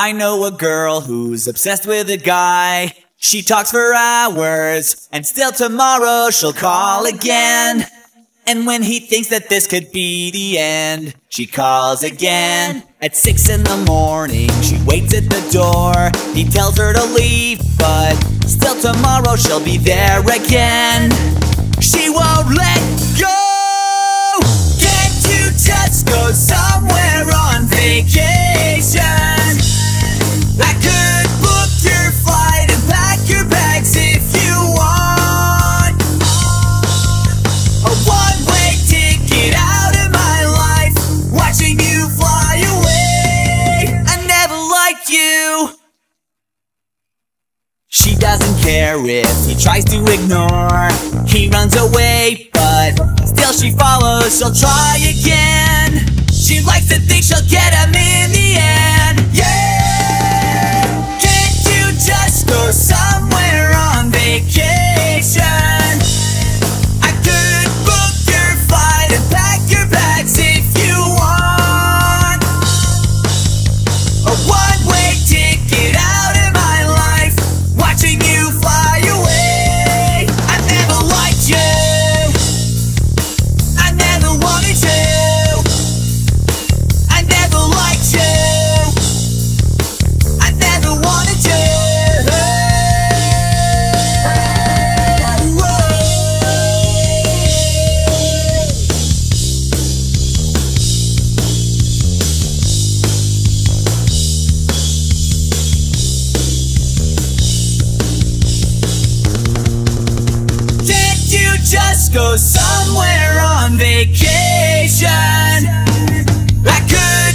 I know a girl who's obsessed with a guy. She talks for hours, and still tomorrow she'll call again. And when he thinks that this could be the end, she calls again. At 6 in the morning, she waits at the door. He tells her to leave, but still tomorrow she'll be there again. She won't let go. Can't you just go somewhere on vacation? I could book your flight and pack your bags if you want. A one-way ticket out of my life, watching you fly away. I never liked you. She doesn't care if he tries to ignore. He runs away, but still she follows. She'll try again. She likes to think she'll get him in the end. Yeah! Can't you just go somewhere on vacation? I could book your flight and pack your bags if you want. A one-way ticket out of my life, watching you fly away. I never liked you. I never wanted you. I never liked you. I never wanted you. Can't you just go somewhere on vacation? I could